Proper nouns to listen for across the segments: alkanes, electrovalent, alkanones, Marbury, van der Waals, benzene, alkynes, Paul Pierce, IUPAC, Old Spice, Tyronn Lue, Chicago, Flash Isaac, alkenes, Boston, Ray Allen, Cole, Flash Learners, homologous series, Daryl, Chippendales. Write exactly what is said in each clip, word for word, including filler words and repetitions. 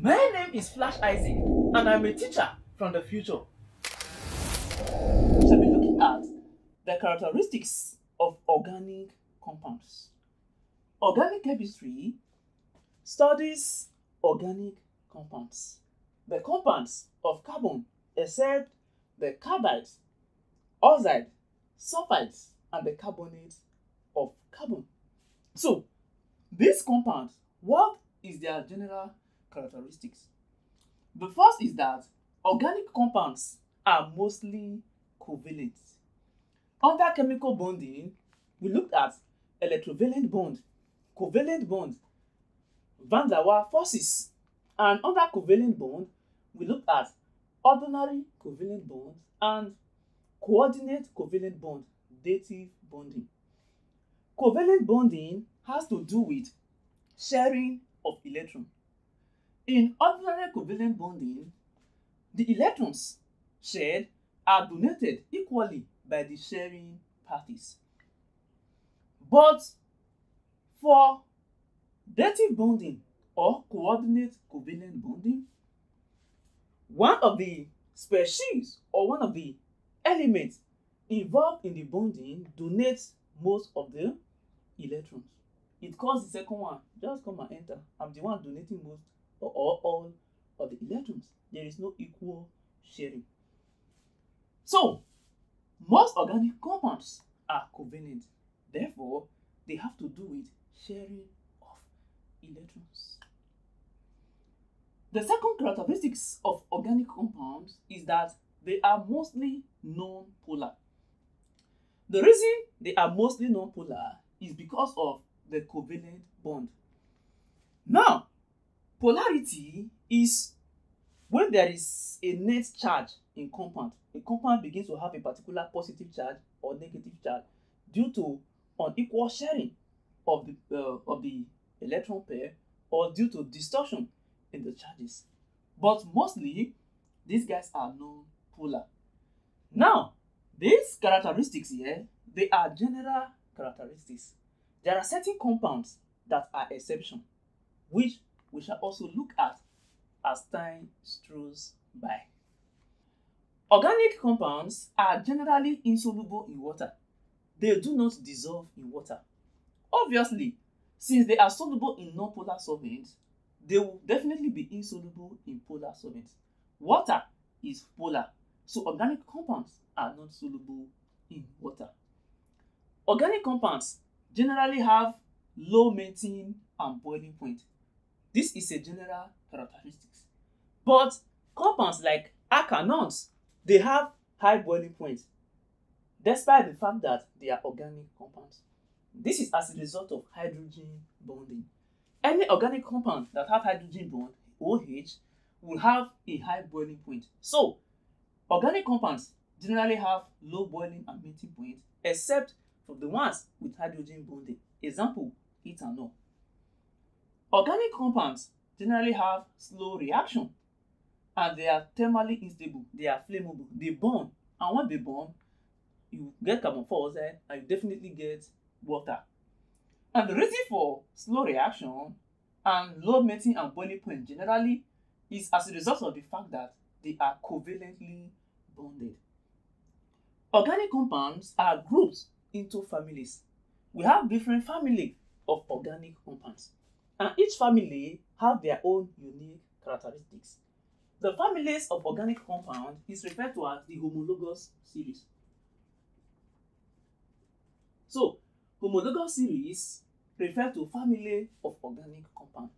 My name is Flash Isaac, and I'm a teacher from the future. We shall be looking at the characteristics of organic compounds. Organic chemistry studies organic compounds, the compounds of carbon, except the carbide, oxide, sulfide, and the carbonate of carbon. So, these compounds, what is their general characteristics? The first is that organic compounds are mostly covalent. Under chemical bonding, we looked at electrovalent bond, covalent bond, van der Waals forces, and under covalent bond, we looked at ordinary covalent bond and coordinate covalent bond, dative bonding. Covalent bonding has to do with sharing of electrons. In ordinary covalent bonding, the electrons shared are donated equally by the sharing parties. But for dative bonding or coordinate covalent bonding, one of the species or one of the elements involved in the bonding donates most of the electrons. It calls the second one, just come and enter. I'm the one donating most or all of the electrons. There is no equal sharing. So, most organic compounds are covalent. Therefore, they have to do with sharing of electrons. The second characteristic of organic compounds is that they are mostly non-polar. The reason they are mostly non-polar is because of the covalent bond. Now, polarity is when there is a net charge in compound. A compound begins to have a particular positive charge or negative charge due to unequal sharing of the, uh, of the electron pair or due to distortion in the charges. But mostly, these guys are non-polar. Now, these characteristics here, they are general characteristics. There are certain compounds that are exception, which we shall also look at as time strolls by. Organic compounds are generally insoluble in water. They do not dissolve in water. Obviously, since they are soluble in non-polar solvents, they will definitely be insoluble in polar solvents. Water is polar, so organic compounds are not soluble in water. Organic compounds generally have low melting and boiling point. This is a general characteristic. But compounds like alkanones, they have high boiling points, despite the fact that they are organic compounds. This is as a result of hydrogen bonding. Any organic compound that have hydrogen bond, O H, will have a high boiling point. So, organic compounds generally have low boiling and melting point, except for the ones with hydrogen bonding. Example, ethanol. Organic compounds generally have slow reaction and they are thermally instable. They are flammable. They burn. And when they burn, you get carbon dioxide and you definitely get water. And the reason for slow reaction and low melting and boiling point generally is as a result of the fact that they are covalently bonded. Organic compounds are grouped into families. We have different families of organic compounds. And each family have their own unique characteristics. The families of organic compound is referred to as the homologous series. So, homologous series refer to family of organic compound.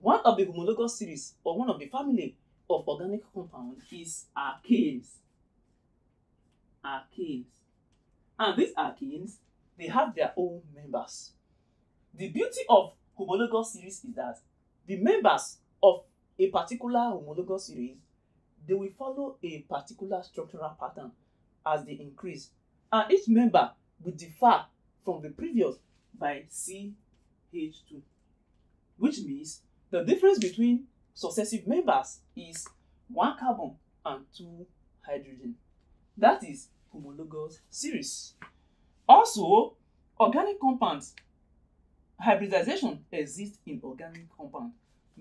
One of the homologous series or one of the family of organic compound is alkanes. Alkanes. And these alkanes, they have their own members. The beauty of homologous series is that the members of a particular homologous series, they will follow a particular structural pattern as they increase, and each member will differ from the previous by C H two, which means the difference between successive members is one carbon and two hydrogen. That is homologous series. Also, organic compounds hybridization exists in organic compound.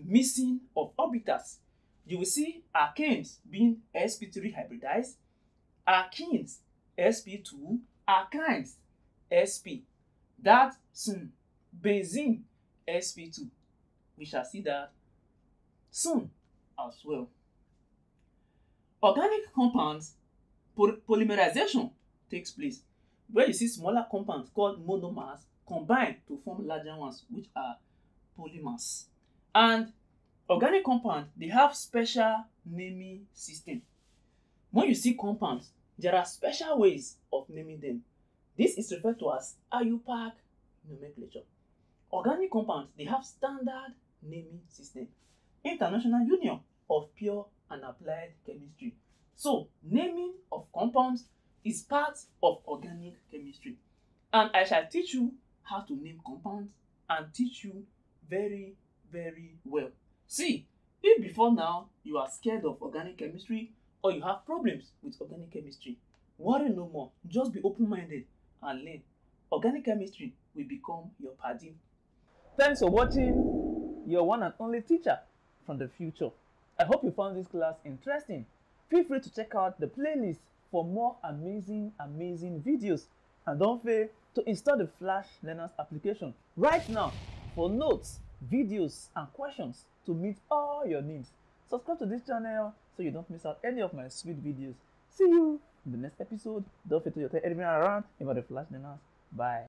missing of orbitals. You will see alkanes being s p three hybridized, alkenes s p two, alkynes s p. That's soon. Benzene s p two. We shall see that soon as well. Organic compounds poly polymerization takes place, where you see smaller compounds called monomers combine to form larger ones, which are polymers. And organic compounds, they have special naming system. When you see compounds, there are special ways of naming them. This is referred to as I U P A C nomenclature. Organic compounds, they have standard naming system. International Union of Pure and Applied Chemistry. So, naming of compounds is part of organic chemistry. And I shall teach you how to name compounds and teach you very, very well. See, if before now you are scared of organic chemistry or you have problems with organic chemistry, worry no more. Just be open-minded and learn. Organic chemistry will become your paddy. Thanks for watching your one and only teacher from the future. I hope you found this class interesting. Feel free to check out the playlist for more amazing, amazing videos. And don't fail to install the Flash Learners application right now for notes, videos, and questions to meet all your needs. Subscribe to this channel so you don't miss out any of my sweet videos. See you in the next episode. Don't forget to tell everyone around about the Flash Learners. Bye.